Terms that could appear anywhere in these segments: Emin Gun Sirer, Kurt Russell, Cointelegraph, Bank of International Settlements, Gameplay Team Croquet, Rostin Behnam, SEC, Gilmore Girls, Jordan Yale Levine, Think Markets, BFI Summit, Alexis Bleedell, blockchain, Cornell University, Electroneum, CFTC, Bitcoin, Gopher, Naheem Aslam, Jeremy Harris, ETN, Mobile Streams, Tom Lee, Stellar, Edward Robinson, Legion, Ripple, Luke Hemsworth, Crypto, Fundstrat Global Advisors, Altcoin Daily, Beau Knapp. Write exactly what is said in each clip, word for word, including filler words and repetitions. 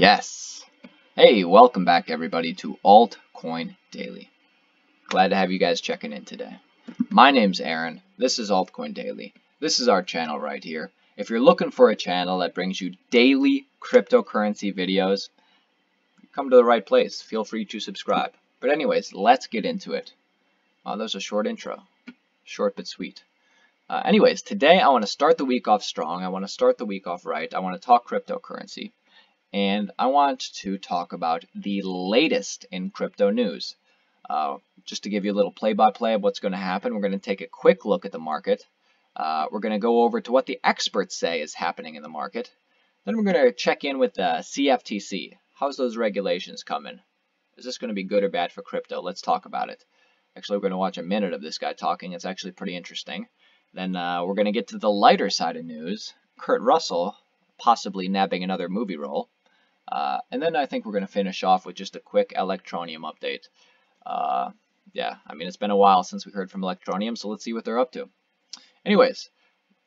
Yes. Hey, welcome back everybody to Altcoin Daily. Glad to have you guys checking in today. My name's Aaron. This is Altcoin Daily. This is our channel right here. If you're looking for a channel that brings you daily cryptocurrency videos, come to the right place. Feel free to subscribe. But anyways, let's get into it. Wow, there's a short intro. Short but sweet. Uh, anyways, today I want to start the week off strong. I want to start the week off right. I want to talk cryptocurrency. And I want to talk about the latest in crypto news. Uh, just to give you a little play-by-play of what's going to happen, we're going to take a quick look at the market. Uh, we're going to go over to what the experts say is happening in the market. Then we're going to check in with the C F T C. How's those regulations coming? Is this going to be good or bad for crypto? Let's talk about it. Actually, we're going to watch a minute of this guy talking. It's actually pretty interesting. Then uh, we're going to get to the lighter side of news. Kurt Russell possibly nabbing another movie role. Uh, and then I think we're going to finish off with just a quick Electroneum update. Uh, yeah, I mean, it's been a while since we heard from Electroneum, so let's see what they're up to. Anyways,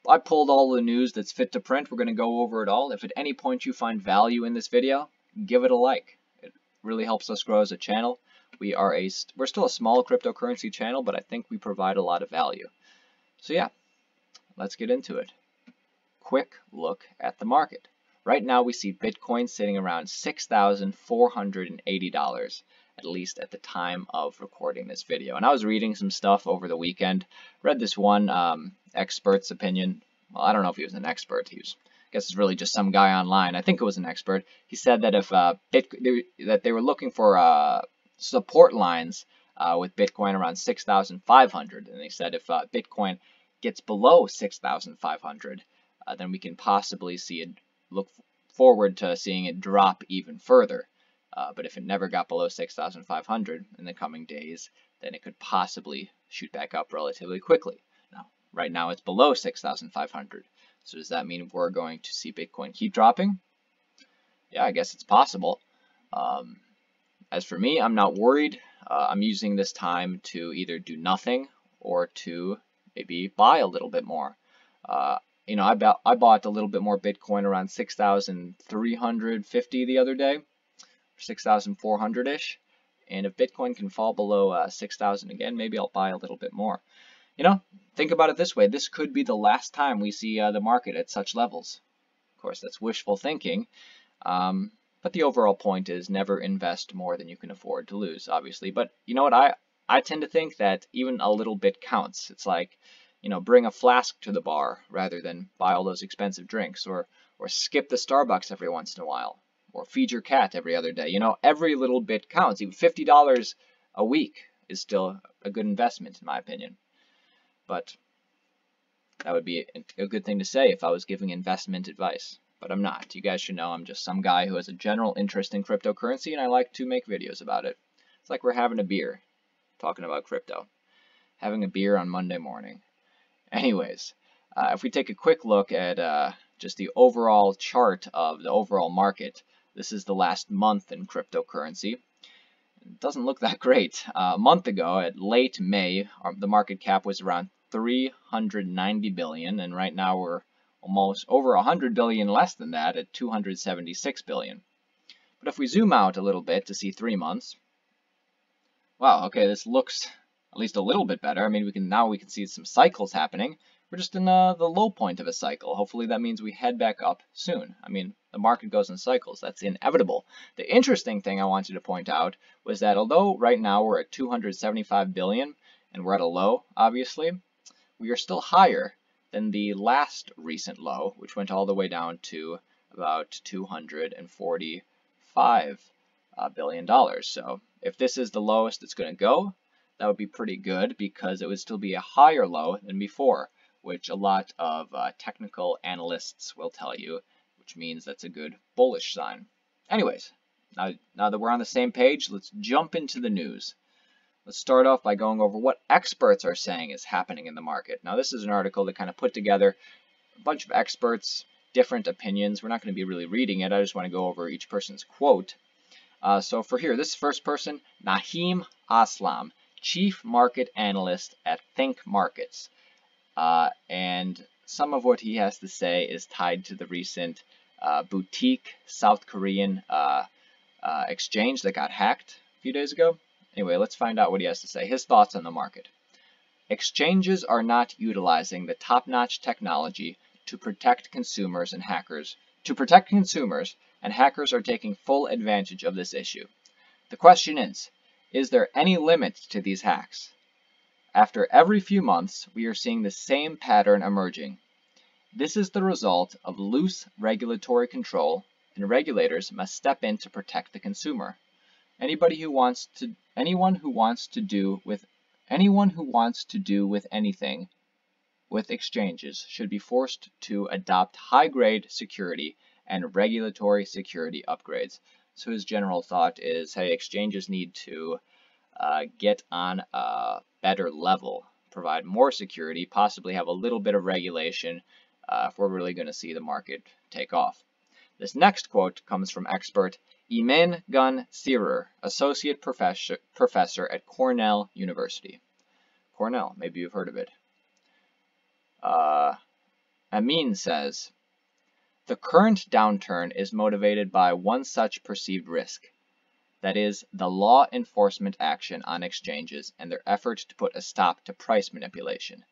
I pulled all the news that's fit to print. We're going to go over it all. If at any point you find value in this video, give it a like. It really helps us grow as a channel. We are a, we're still a small cryptocurrency channel, but I think we provide a lot of value. So yeah, let's get into it. Quick look at the market. Right now we see Bitcoin sitting around six thousand four hundred eighty dollars, at least at the time of recording this video. And I was reading some stuff over the weekend, read this one um, expert's opinion. Well, I don't know if he was an expert. He was, I guess it's really just some guy online. I think it was an expert. He said that if uh, Bitcoin, that they were looking for uh, support lines uh, with Bitcoin around six thousand five hundred. And they said if uh, Bitcoin gets below six thousand five hundred, uh, then we can possibly see it. Look forward to seeing it drop even further. Uh, but if it never got below six thousand five hundred in the coming days, then it could possibly shoot back up relatively quickly. Now, right now it's below six thousand five hundred. So does that mean we're going to see Bitcoin keep dropping? Yeah, I guess it's possible. Um, as for me, I'm not worried. Uh, I'm using this time to either do nothing or to maybe buy a little bit more. Uh, You know, I bought, I bought a little bit more Bitcoin around six thousand three hundred fifty the other day, six thousand four hundred-ish. And if Bitcoin can fall below uh, six thousand again, maybe I'll buy a little bit more. You know, think about it this way. This could be the last time we see uh, the market at such levels. Of course, that's wishful thinking. Um, but the overall point is never invest more than you can afford to lose, obviously. But you know what? I, I tend to think that even a little bit counts. It's like, you know, bring a flask to the bar rather than buy all those expensive drinks, or or skip the Starbucks every once in a while, or feed your cat every other day. You know, every little bit counts. Even fifty dollars a week is still a good investment, in my opinion. But that would be a good thing to say if I was giving investment advice, but I'm not. You guys should know I'm just some guy who has a general interest in cryptocurrency, and I like to make videos about it. It's like we're having a beer, talking about crypto, having a beer on Monday morning. Anyways, uh, if we take a quick look at uh, just the overall chart of the overall market, this is the last month in cryptocurrency. It doesn't look that great. Uh, a month ago, at late May, our, the market cap was around three hundred ninety billion dollars, and right now we're almost over one hundred billion dollars less than that at two hundred seventy-six billion dollars. But if we zoom out a little bit to see three months, wow, okay, this looks at least a little bit better. I mean, we can now we can see some cycles happening. We're just in uh, the low point of a cycle. Hopefully that means we head back up soon. I mean, the market goes in cycles. That's inevitable. The interesting thing I wanted to point out was that although right now we're at two hundred seventy-five billion dollars and we're at a low, obviously, we are still higher than the last recent low, which went all the way down to about two hundred forty-five billion dollars. So if this is the lowest it's going to go, that would be pretty good because it would still be a higher low than before, which a lot of uh, technical analysts will tell you, which means that's a good bullish sign. Anyways, now, now that we're on the same page, let's jump into the news. Let's start off by going over what experts are saying is happening in the market. Now, this is an article that kind of put together a bunch of experts, different opinions. We're not going to be really reading it. I just want to go over each person's quote. Uh, so for here, this first person, Naheem Aslam, Chief Market Analyst at Think Markets, uh, and some of what he has to say is tied to the recent uh, boutique South Korean uh, uh, exchange that got hacked a few days ago. Anyway, let's find out what he has to say, his thoughts on the market. Exchanges are not utilizing the top-notch technology to protect consumers and hackers. To protect consumers, and hackers are taking full advantage of this issue. The question is, is there any limit to these hacks? After every few months, we are seeing the same pattern emerging. This is the result of loose regulatory control, and regulators must step in to protect the consumer. Anybody who wants to, anyone who wants to do with, anyone who wants to do with anything with exchanges should be forced to adopt high-grade security and regulatory security upgrades. So his general thought is, hey, exchanges need to uh, get on a better level, provide more security, possibly have a little bit of regulation uh, if we're really going to see the market take off. This next quote comes from expert Emin Gun Sirer, associate professor, professor at Cornell University. Cornell, maybe you've heard of it. Uh, Emin says, the current downturn is motivated by one such perceived risk, that is, the law enforcement action on exchanges and their effort to put a stop to price manipulation.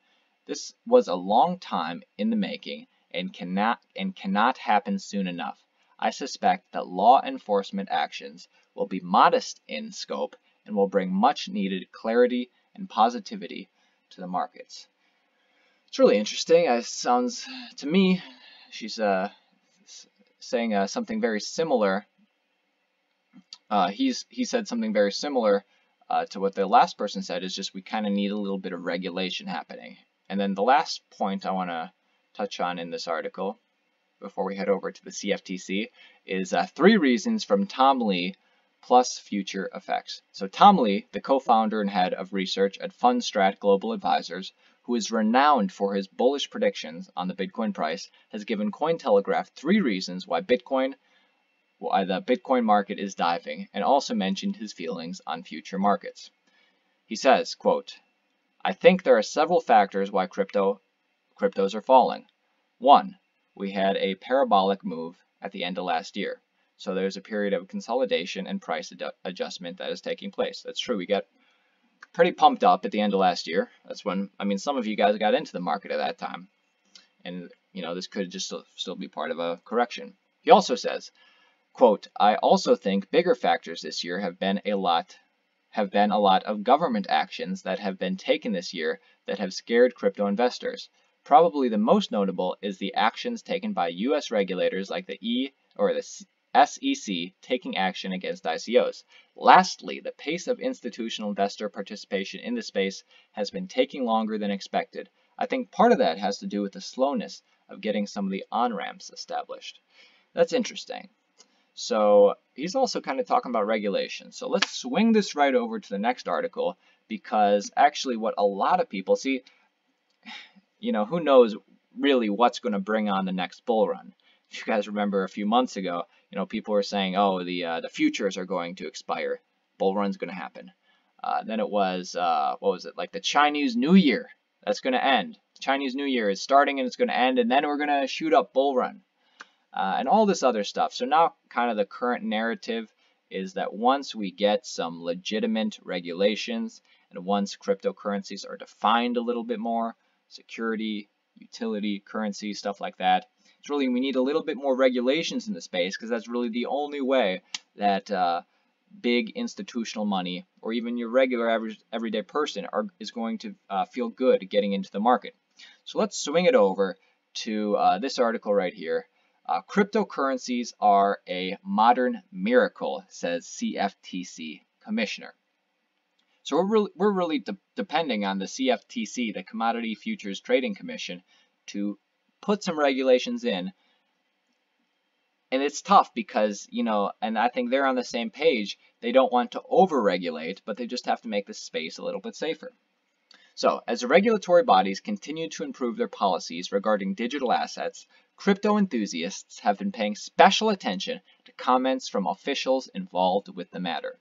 This was a long time in the making and cannot, and cannot happen soon enough. I suspect that law enforcement actions will be modest in scope and will bring much needed clarity and positivity to the markets. It's really interesting. It sounds to me, she's uh, saying uh, something very similar. Uh, he's he said something very similar uh, to what the last person said. Is just we kind of need a little bit of regulation happening. And then the last point I want to touch on in this article, before we head over to the C F T C, is uh, three reasons from Tom Lee plus future effects. So Tom Lee, the co-founder and head of research at Fundstrat Global Advisors, who is renowned for his bullish predictions on the Bitcoin price, has given Cointelegraph three reasons why Bitcoin, why the Bitcoin market is diving, and also mentioned his feelings on future markets. He says, quote, I think there are several factors why crypto cryptos are falling. One, we had a parabolic move at the end of last year. So there's a period of consolidation and price ad adjustment that is taking place. That's true. We got pretty pumped up at the end of last year. That's when, I mean, some of you guys got into the market at that time. And, you know, this could just still, still be part of a correction. He also says, quote, I also think bigger factors this year have been a lot, have been a lot of government actions that have been taken this year that have scared crypto investors. Probably the most notable is the actions taken by U S regulators like the E or the S E C taking action against I C Os. Lastly, the pace of institutional investor participation in the space has been taking longer than expected. I think part of that has to do with the slowness of getting some of the on-ramps established. That's interesting. So he's also kind of talking about regulation. So let's swing this right over to the next article, because actually what a lot of people see, you know, who knows really what's going to bring on the next bull run. If you guys remember a few months ago, you know, people were saying, oh, the uh, the futures are going to expire. Bull run's going to happen. Uh, then it was, uh, what was it, like the Chinese New Year. That's going to end. The Chinese New Year is starting and it's going to end, and then we're going to shoot up bull run. Uh, and all this other stuff. So now kind of the current narrative is that once we get some legitimate regulations and once cryptocurrencies are defined a little bit more, security, utility, currency, stuff like that, it's really, we need a little bit more regulations in the space, because that's really the only way that uh, big institutional money, or even your regular average everyday person, are, is going to uh, feel good getting into the market. So let's swing it over to uh, this article right here. Uh, cryptocurrencies are a modern miracle, says C F T C commissioner. So we're really, we're really de depending on the C F T C, the Commodity Futures Trading Commission, to put some regulations in, and it's tough because, you know, and I think they're on the same page, they don't want to over-regulate, but they just have to make the space a little bit safer. So, as regulatory bodies continue to improve their policies regarding digital assets, crypto enthusiasts have been paying special attention to comments from officials involved with the matter.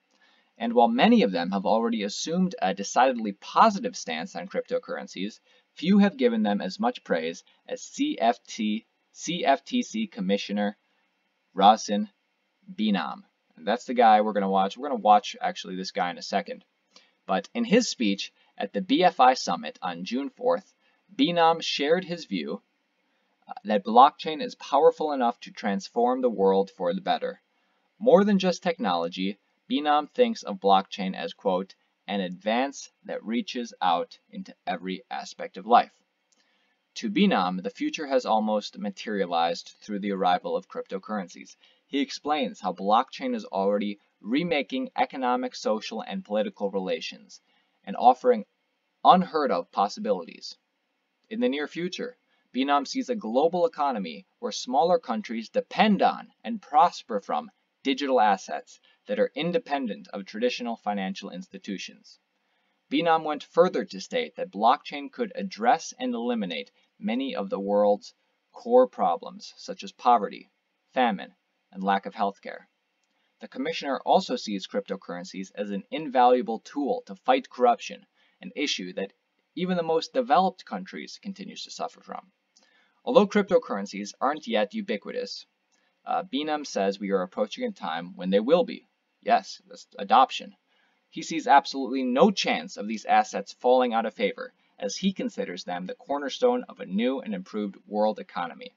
And while many of them have already assumed a decidedly positive stance on cryptocurrencies, few have given them as much praise as C F T C F T C Commissioner Rostin Behnam. That's the guy we're going to watch. We're going to watch, actually, this guy in a second. But in his speech at the B F I Summit on June fourth, Behnam shared his view that blockchain is powerful enough to transform the world for the better. More than just technology, Behnam thinks of blockchain as, quote, an advance that reaches out into every aspect of life. To Behnam, the future has almost materialized through the arrival of cryptocurrencies. He explains how blockchain is already remaking economic, social, and political relations and offering unheard-of possibilities. In the near future, Behnam sees a global economy where smaller countries depend on and prosper from digital assets that are independent of traditional financial institutions. Behnam went further to state that blockchain could address and eliminate many of the world's core problems, such as poverty, famine, and lack of healthcare. The commissioner also sees cryptocurrencies as an invaluable tool to fight corruption, an issue that even the most developed countries continues to suffer from. Although cryptocurrencies aren't yet ubiquitous, uh, Behnam says we are approaching a time when they will be. Yes, that's adoption. He sees absolutely no chance of these assets falling out of favor, as he considers them the cornerstone of a new and improved world economy.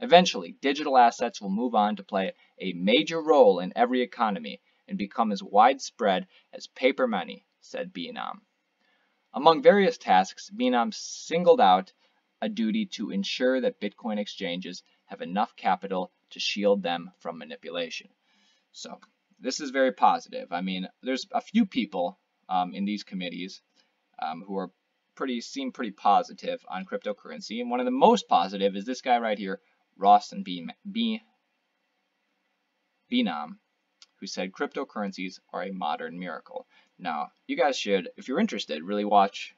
Eventually, digital assets will move on to play a major role in every economy and become as widespread as paper money, said Behnam. Among various tasks, Behnam singled out a duty to ensure that Bitcoin exchanges have enough capital to shield them from manipulation. So this is very positive. I mean, there's a few people um, in these committees um, who are pretty seem pretty positive on cryptocurrency, and one of the most positive is this guy right here, Rostin Behnam, who said cryptocurrencies are a modern miracle. Now, you guys should, if you're interested, really watch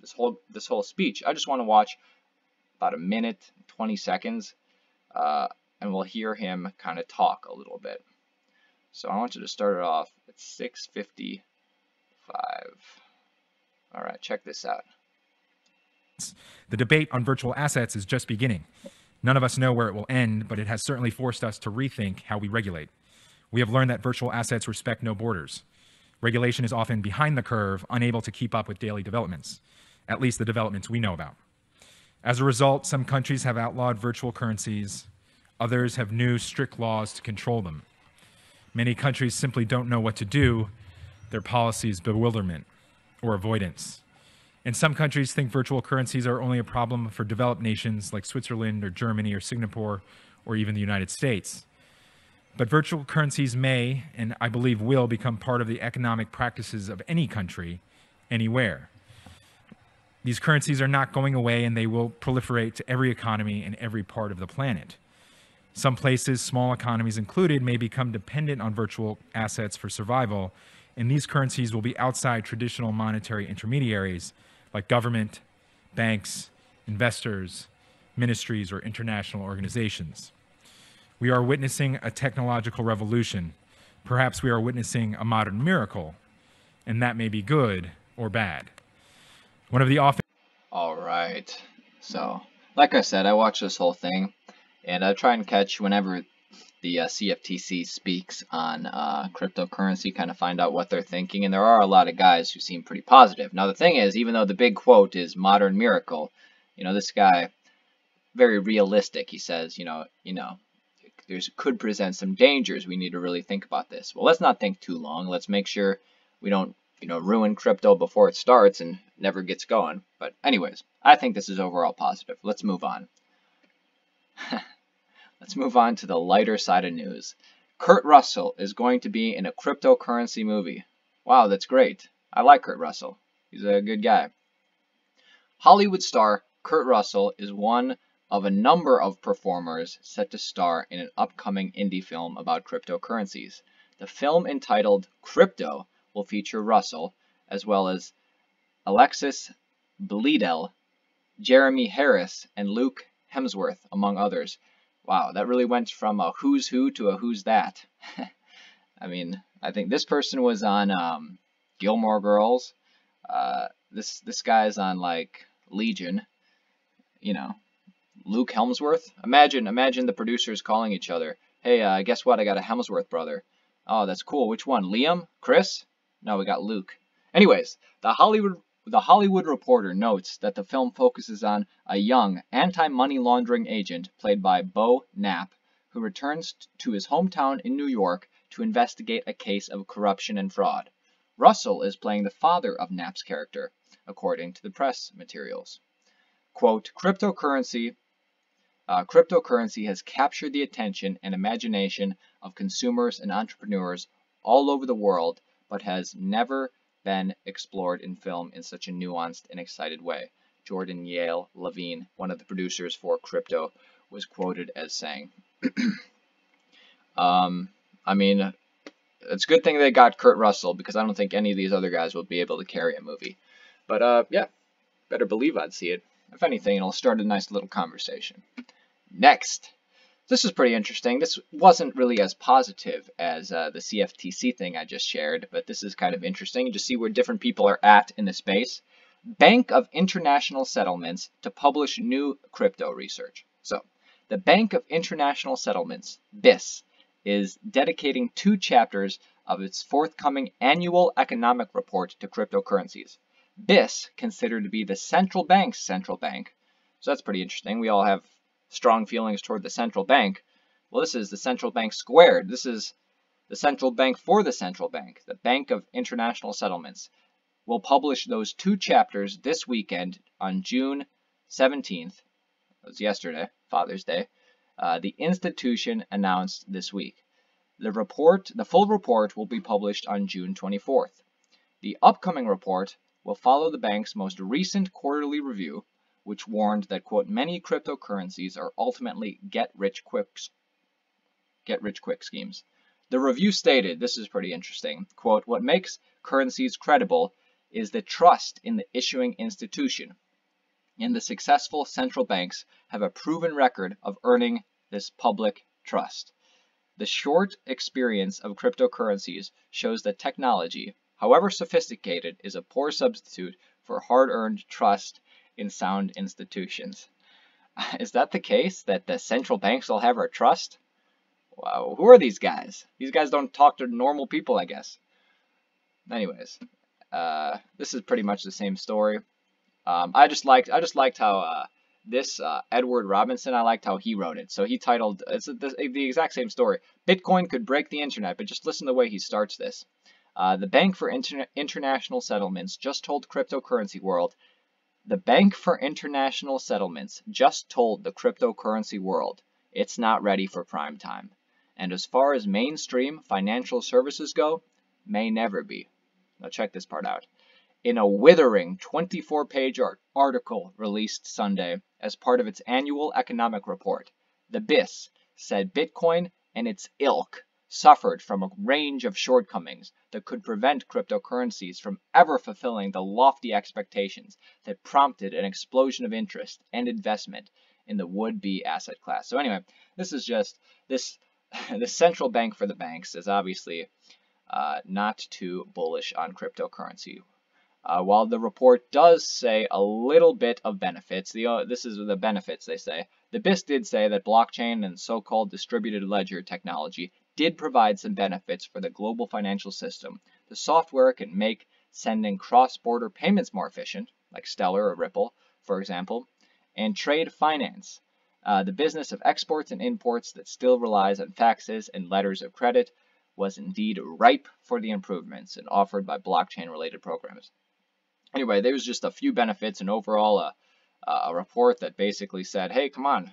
this whole this whole speech. I just want to watch about a minute, twenty seconds, uh, and we'll hear him kind of talk a little bit. So I want you to start it off at six fifty-five. All right, check this out. The debate on virtual assets is just beginning. None of us know where it will end, but it has certainly forced us to rethink how we regulate. We have learned that virtual assets respect no borders. Regulation is often behind the curve, unable to keep up with daily developments, at least the developments we know about. As a result, some countries have outlawed virtual currencies. Others have new strict laws to control them. Many countries simply don't know what to do. Their policy is bewilderment or avoidance. And some countries think virtual currencies are only a problem for developed nations like Switzerland or Germany or Singapore or even the United States. But virtual currencies may, and I believe will, become part of the economic practices of any country, anywhere. These currencies are not going away, and they will proliferate to every economy and every part of the planet. Some places, small economies included, may become dependent on virtual assets for survival, and these currencies will be outside traditional monetary intermediaries like government, banks, investors, ministries, or international organizations. We are witnessing a technological revolution. Perhaps we are witnessing a modern miracle, and that may be good or bad. One of the often. All right. So, like I said, I watch this whole thing, and I try and catch whenever the uh, C F T C speaks on uh, cryptocurrency, kind of find out what they're thinking. And there are a lot of guys who seem pretty positive. Now, the thing is, even though the big quote is modern miracle, you know, this guy, very realistic. He says, you know, you know, There's, could present some dangers. We need to really think about this. Well, let's not think too long. Let's make sure we don't, you know, ruin crypto before it starts and never gets going. But anyways, I think this is overall positive. Let's move on. Let's move on to the lighter side of news. Kurt Russell is going to be in a cryptocurrency movie. Wow, that's great. I like Kurt Russell. He's a good guy. Hollywood star Kurt Russell is one of a number of performers set to star in an upcoming indie film about cryptocurrencies. The film, entitled Crypto, will feature Russell, as well as Alexis Bleedell, Jeremy Harris, and Luke Hemsworth, among others. Wow, that really went from a who's who to a who's that. I mean, I think this person was on um, Gilmore Girls. Uh, this, this guy's on, like, Legion, you know. Luke Hemsworth. Imagine, imagine the producers calling each other. Hey, uh, guess what? I got a Hemsworth brother. Oh, that's cool. Which one? Liam? Chris? No, we got Luke. Anyways, the Hollywood the Hollywood Reporter notes that the film focuses on a young anti-money laundering agent played by Beau Knapp, who returns to his hometown in New York to investigate a case of corruption and fraud. Russell is playing the father of Knapp's character, according to the press materials. Quote, cryptocurrency Uh, cryptocurrency has captured the attention and imagination of consumers and entrepreneurs all over the world, but has never been explored in film in such a nuanced and excited way. Jordan Yale Levine, one of the producers for Crypto, was quoted as saying. um, I mean, it's a good thing they got Kurt Russell, because I don't think any of these other guys will be able to carry a movie. But uh, yeah, better believe I'd see it. If anything, it'll start a nice little conversation. Next, this is pretty interesting. This wasn't really as positive as uh, the C F T C thing I just shared, but this is kind of interesting to see where different people are at in the space. Bank of International Settlements to publish new crypto research. So, the Bank of International Settlements, B I S, is dedicating two chapters of its forthcoming annual economic report to cryptocurrencies. B I S, considered to be the central bank's central bank. So that's pretty interesting. We all have strong feelings toward the central bank. Well, this is the central bank squared. This is the central bank for the central bank. The Bank of International Settlements will publish those two chapters this weekend on June seventeenth. That was yesterday, Father's Day. Uh, the institution announced this week. The report, the full report will be published on June twenty-fourth. The upcoming report will follow the bank's most recent quarterly review, which warned that, quote, many cryptocurrencies are ultimately get-rich-quick get rich quick schemes. The review stated, this is pretty interesting, quote, what makes currencies credible is the trust in the issuing institution, and the successful central banks have a proven record of earning this public trust. The short experience of cryptocurrencies shows that technology, however sophisticated, is a poor substitute for hard-earned trust in sound institutions. Is that the case, that the central banks will have our trust? Wow, who are these guys? These guys don't talk to normal people, I guess. Anyways, uh, this is pretty much the same story. Um, I just liked, I just liked how uh, this uh, Edward Robinson, I liked how he wrote it. So he titled, it's the, the exact same story. Bitcoin could break the internet, but just listen to the way he starts this. Uh, the Bank for Inter International Settlements just told cryptocurrency world. The Bank for International Settlements just told the cryptocurrency world it's not ready for prime time, and as far as mainstream financial services go, may never be. Now check this part out. In a withering twenty-four page art article released Sunday as part of its annual economic report, the B I S said Bitcoin and its ilk suffered from a range of shortcomings that could prevent cryptocurrencies from ever fulfilling the lofty expectations that prompted an explosion of interest and investment in the would-be asset class. So anyway, this is just, this the central bank for the banks is obviously uh, not too bullish on cryptocurrency. Uh, while the report does say a little bit of benefits, the, uh, this is the benefits they say, the B I S did say that blockchain and so-called distributed ledger technology did provide some benefits for the global financial system. The software can make sending cross-border payments more efficient, like Stellar or Ripple, for example, and trade finance, uh, the business of exports and imports that still relies on faxes and letters of credit, was indeed ripe for the improvements and offered by blockchain-related programs. Anyway, there was just a few benefits and overall a, a report that basically said, hey, come on,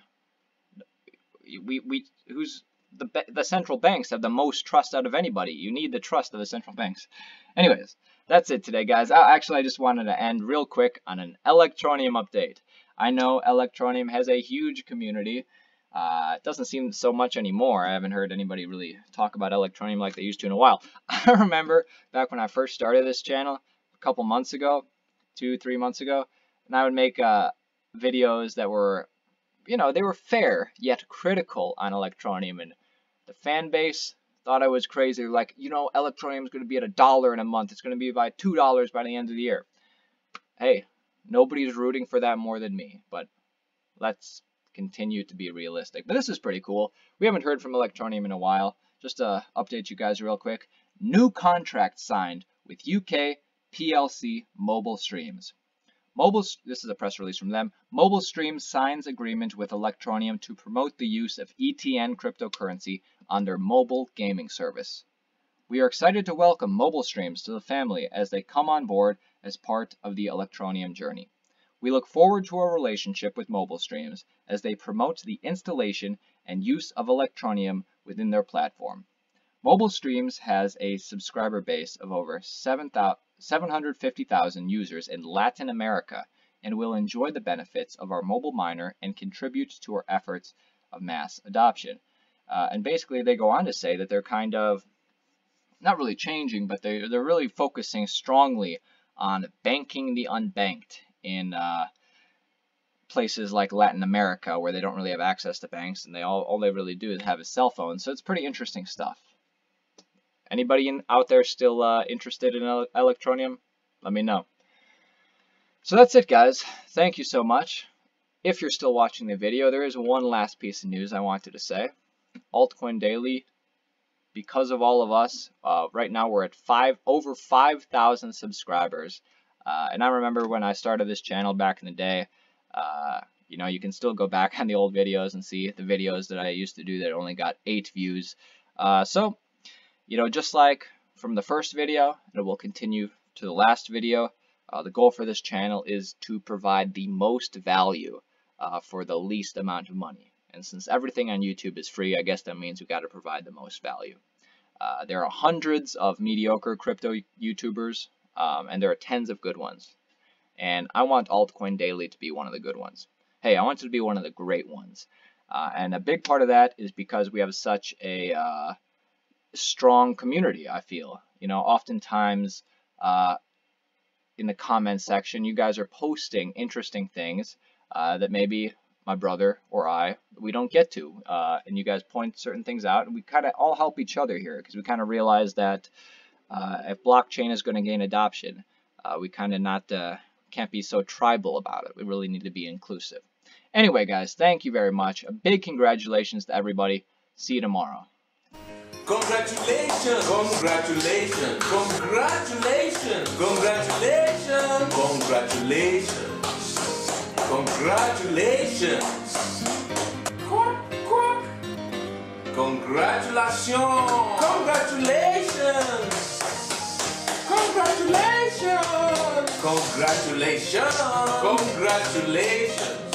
we, we, who's... The, the central banks have the most trust out of anybody. You need the trust of the central banks. Anyways, that's it today, guys. I, actually, I just wanted to end real quick on an Electroneum update. I know Electroneum has a huge community. Uh, it doesn't seem so much anymore. I haven't heard anybody really talk about Electroneum like they used to in a while. I remember back when I first started this channel a couple months ago, two, three months ago, and I would make uh, videos that were, you know, they were fair yet critical on Electroneum, and the fan base thought I was crazy. Like, you know, Electroneum is going to be at a dollar in a month. It's going to be by two dollars by the end of the year. Hey, nobody's rooting for that more than me. But let's continue to be realistic. But this is pretty cool. We haven't heard from Electroneum in a while. Just to update you guys real quick. New contract signed with U K P L C Mobile Streams. Mobile, this is a press release from them. Mobile Streams signs agreement with Electroneum to promote the use of E T N cryptocurrency on their mobile gaming service. We are excited to welcome Mobile Streams to the family as they come on board as part of the Electroneum journey. We look forward to our relationship with Mobile Streams as they promote the installation and use of Electroneum within their platform. Mobile Streams has a subscriber base of over seven hundred fifty thousand users in Latin America and will enjoy the benefits of our mobile miner and contribute to our efforts of mass adoption. Uh, and basically they go on to say that they're kind of not really changing, but they're, they're really focusing strongly on banking the unbanked in uh, places like Latin America, where they don't really have access to banks, and they all, all they really do is have a cell phone. So it's pretty interesting stuff. Anybody in, out there still uh, interested in Electroneum? Let me know. So that's it, guys. Thank you so much. If you're still watching the video, there is one last piece of news I wanted to say. Altcoin Daily. Because of all of us, uh, right now we're at five over five thousand subscribers. Uh, and I remember when I started this channel back in the day, uh, you know, you can still go back on the old videos and see the videos that I used to do that only got eight views. Uh, so, you know, just like from the first video, it will continue to the last video. Uh, the goal for this channel is to provide the most value uh, for the least amount of money. And since everything on YouTube is free, I guess that means we got to provide the most value. Uh, there are hundreds of mediocre crypto YouTubers, um, and there are tens of good ones. And I want Altcoin Daily to be one of the good ones. Hey, I want it to be one of the great ones. Uh, and a big part of that is because we have such a uh, strong community, I feel. You know, oftentimes uh, in the comment section, you guys are posting interesting things uh, that maybe my brother or I, we don't get to, uh, and you guys point certain things out, and we kind of all help each other here, because we kind of realize that uh, if blockchain is going to gain adoption, uh, we kind of not uh, can't be so tribal about it. We really need to be inclusive. Anyway, guys, thank you very much. A big congratulations to everybody. See you tomorrow. Congratulations! Congratulations! Congratulations! Congratulations! Congratulations! Congratulations! Quack, quack! Congratulations! Congratulations! Congratulations! Congratulations! Congratulations!